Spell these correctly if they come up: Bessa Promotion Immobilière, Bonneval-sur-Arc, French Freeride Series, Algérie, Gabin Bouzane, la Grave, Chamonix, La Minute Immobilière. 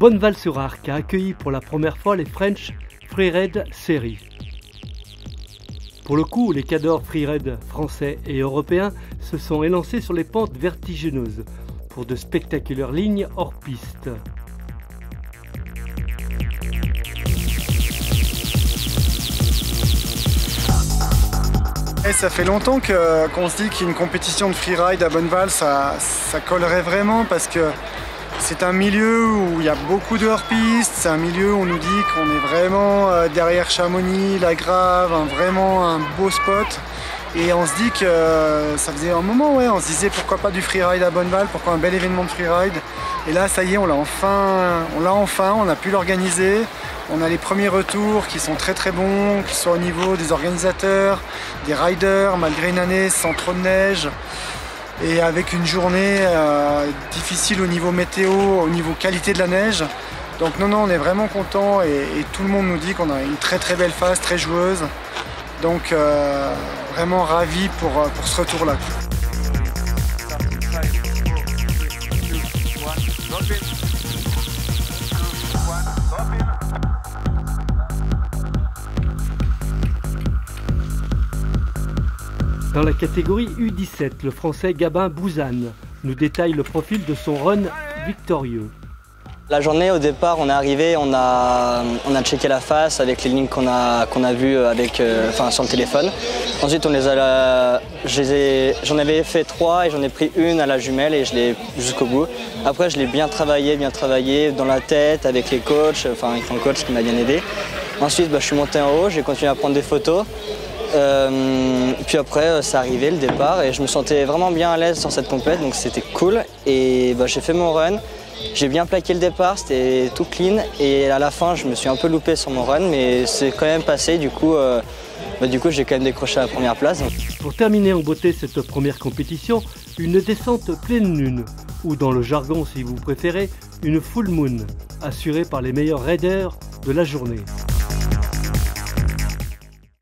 Bonneval-sur-Arc a accueilli pour la première fois les French Freeride Series. Pour le coup, les cadors freeride français et européens se sont élancés sur les pentes vertigineuses pour de spectaculaires lignes hors piste. Et ça fait longtemps qu'on se dit qu'une compétition de freeride à Bonneval, ça collerait vraiment, parce que c'est un milieu où il y a beaucoup de hors-pistes, c'est un milieu où on nous dit qu'on est vraiment derrière Chamonix, la Grave, vraiment un beau spot. Et on se dit que ça faisait un moment, ouais, on se disait pourquoi pas du freeride à Bonneval, pourquoi un bel événement de freeride. Et là, ça y est, on a pu l'organiser. On a les premiers retours qui sont très bons, qu'ils soient au niveau des organisateurs, des riders, malgré une année sans trop de neige et avec une journée difficile au niveau météo, au niveau qualité de la neige. Donc non, on est vraiment content et tout le monde nous dit qu'on a une très belle phase, très joueuse. Donc vraiment ravi pour ce retour-là. Dans la catégorie U17, le Français Gabin Bouzane nous détaille le profil de son run victorieux. La journée, au départ, on est arrivé, on a checké la face avec les lignes qu'on a vues sur le téléphone. Ensuite, j'en avais fait 3 et j'en ai pris une à la jumelle et je l'ai jusqu'au bout. Après, je l'ai bien travaillé dans la tête avec les coachs, avec mon coach qui m'a bien aidé. Ensuite, je suis monté en haut, j'ai continué à prendre des photos. Puis après, c'est arrivé le départ et je me sentais vraiment bien à l'aise sur cette compète, donc c'était cool. Et j'ai fait mon run, j'ai bien plaqué le départ, c'était tout clean. Et à la fin, je me suis un peu loupé sur mon run, mais c'est quand même passé. Du coup, j'ai quand même décroché la première place. Pour terminer en beauté cette première compétition, une descente pleine lune, ou dans le jargon si vous préférez, une full moon, assurée par les meilleurs raiders de la journée.